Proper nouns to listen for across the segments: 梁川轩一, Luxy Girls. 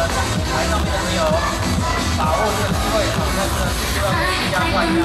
呢，台上面没有把握这个机会，好像是需要加快了。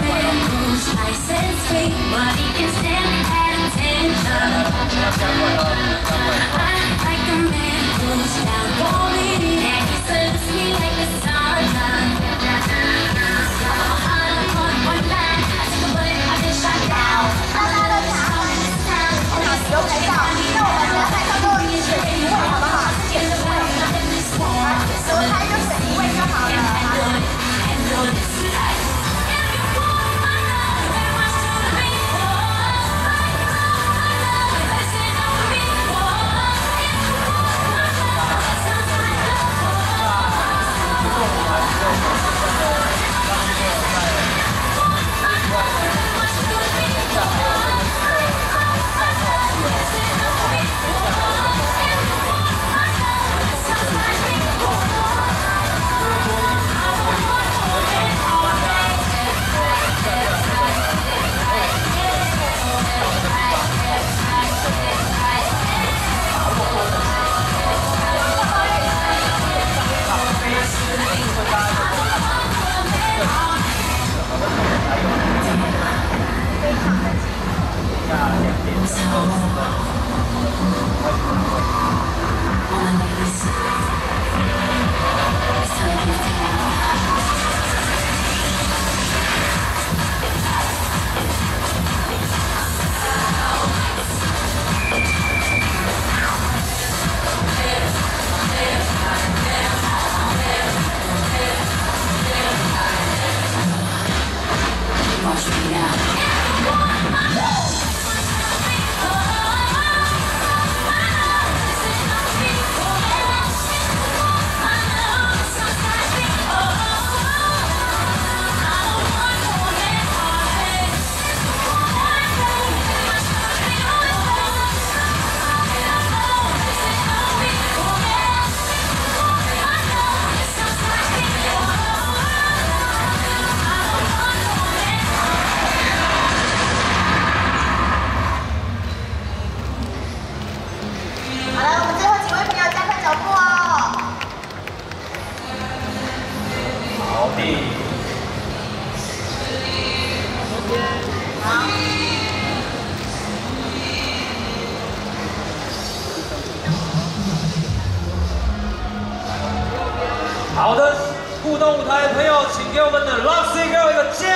好的，互动舞台的朋友，请给我们的 Luxy Girl 一个尖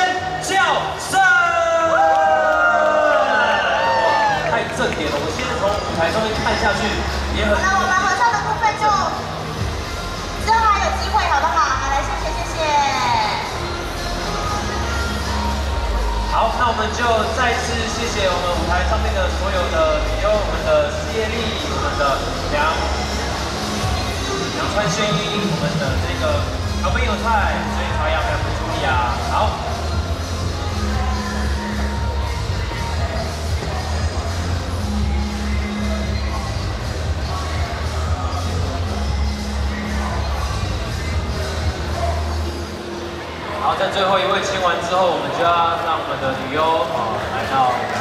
叫声！太正点了，我先从舞台上面看下去，也很。那我们合唱的部分就之后还有机会，好不好？好，来，谢谢。好，那我们就再次谢谢我们舞台上面的所有的女优，我们的事业力，我们的梁川轩一，我们的这个小朋友菜，所以他要不要注意啊？好，好，在最后一位签完之后，我们就要让我们的女优来到。